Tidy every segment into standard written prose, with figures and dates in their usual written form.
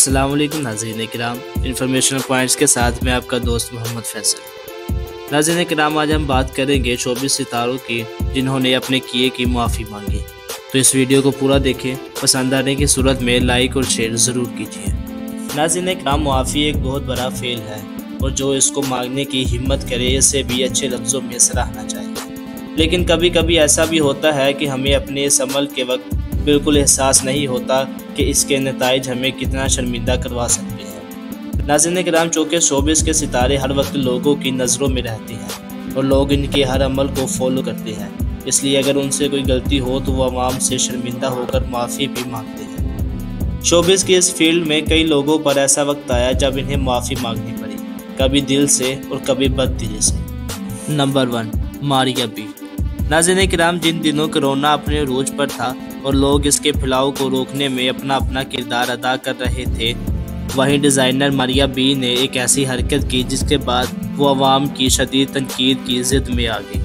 अस्सलाम वालेकुम नाज़रीन किराम, इन्फॉर्मेशनल पॉइंट्स के साथ मैं आपका दोस्त मोहम्मद फैसल। नाज़रीन किराम, आज हम बात करेंगे 24 सितारों की जिन्होंने अपने किए की माफ़ी मांगी। तो इस वीडियो को पूरा देखें, पसंद आने की सूरत में लाइक और शेयर ज़रूर कीजिए। नाज़रीन किराम, माफ़ी एक बहुत बड़ा फेल है और जो इसको मांगने की हिम्मत करे इसे भी अच्छे लफ्ज़ों में सराहना चाहिए। लेकिन कभी कभी ऐसा भी होता है कि हमें अपने इस अमल के वक्त बिल्कुल एहसास नहीं होता कि इसके नताइज हमें कितना शर्मिंदा करवा सकते हैं। नाज़रीन किराम, चूँकि शोबिज़ के सितारे हर वक्त लोगों की नज़रों में रहते हैं और लोग इनके हर अमल को फॉलो करते हैं, इसलिए अगर उनसे कोई गलती हो तो वो आवाम से शर्मिंदा होकर माफ़ी भी मांगते हैं। शोबिज़ की इस फील्ड में कई लोगों पर ऐसा वक्त आया जब इन्हें माफ़ी मांगनी पड़ी, कभी दिल से और कभी बददिली से। Number 1, Maria B. नाज़रीन किराम, जिन दिनों कोरोना अपने रूज पर था और लोग इसके फैलाव को रोकने में अपना अपना किरदार अदा कर रहे थे, वहीं डिज़ाइनर मारिया बी ने एक ऐसी हरकत की जिसके बाद वो आवाम की शदीद तनकीद की ज़िद में आ गई।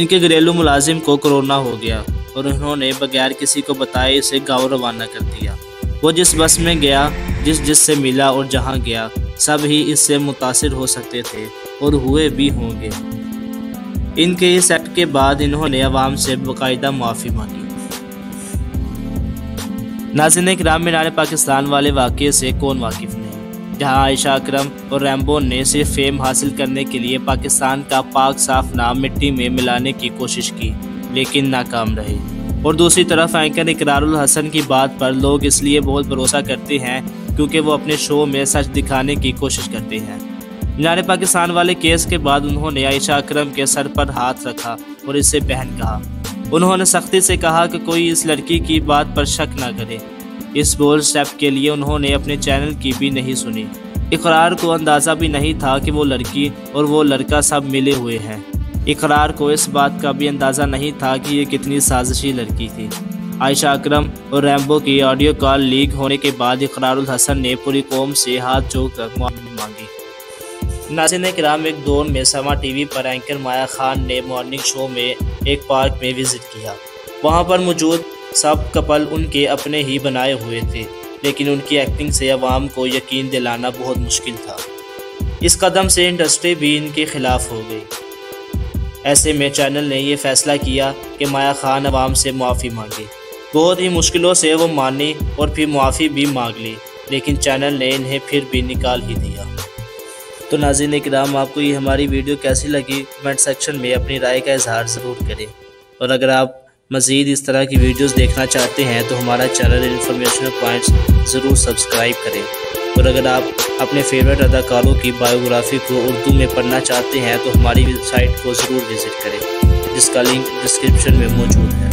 इनके घरेलू मुलाजिम को कोरोना हो गया और उन्होंने बगैर किसी को बताए इसे गाँव रवाना कर दिया। वो जिस बस में गया, जिससे मिला और जहाँ गया, सब ही इससे मुतासिर हो सकते थे और हुए भी होंगे। इनके इस एक्ट के बाद इन्होंने आवाम से बाकायदा माफ़ी मांगी। नाज़रीन किराम, मिनारे पाकिस्तान वाले वाक़े से कौन वाकिफ़ नहीं, जहां आयशा अक्रम और रैमबो ने सिर्फ फेम हासिल करने के लिए पाकिस्तान का पाक साफ नाम मिट्टी में मिलाने की कोशिश की लेकिन नाकाम रहे। और दूसरी तरफ एंकर इकरार उल हसन की बात पर लोग इसलिए बहुत भरोसा करते हैं क्योंकि वो अपने शो में सच दिखाने की कोशिश करते हैं। मिनारे पाकिस्तान वाले केस के बाद उन्होंने आयशा अक्रम के सर पर हाथ रखा और इसे बहन कहा। उन्होंने सख्ती से कहा कि कोई इस लड़की की बात पर शक ना करे। इस बोल्ड स्टेप के लिए उन्होंने अपने चैनल की भी नहीं सुनी। इकरार को अंदाज़ा भी नहीं था कि वो लड़की और वो लड़का सब मिले हुए हैं। इकरार को इस बात का भी अंदाज़ा नहीं था कि ये कितनी साजिशी लड़की थी। आयशा अक्रम और रैम्बो की ऑडियो कॉल लीक होने के बाद इकरार उल हसन ने पूरी कौम से हाथ जोड़कर माफ़ी मांगी। नाज़रीन किराम, एक दौर में समा टीवी पर एंकर माया खान ने मॉर्निंग शो में एक पार्क में विज़िट किया। वहां पर मौजूद सब कपल उनके अपने ही बनाए हुए थे, लेकिन उनकी एक्टिंग से आवाम को यकीन दिलाना बहुत मुश्किल था। इस कदम से इंडस्ट्री भी इनके खिलाफ हो गई। ऐसे में चैनल ने यह फ़ैसला किया कि माया खान आवाम से माफ़ी मांगे। बहुत ही मुश्किलों से वो मानी और फिर माफ़ी भी मांग ली, लेकिन चैनल ने इन्हें फिर भी निकाल ही दिया। तो नाज़रीन किराम, आपको ये हमारी वीडियो कैसी लगी, कमेंट सेक्शन में अपनी राय का इजहार ज़रूर करें। और अगर आप मज़ीद इस तरह की वीडियोस देखना चाहते हैं तो हमारा चैनल इन्फॉर्मेशनल पॉइंट्स ज़रूर सब्सक्राइब करें। और अगर आप अपने फेवरेट अदाकारों की बायोग्राफी को उर्दू में पढ़ना चाहते हैं तो हमारी वेबसाइट को ज़रूर विज़िट करें, जिसका लिंक डिस्क्रिप्शन में मौजूद है।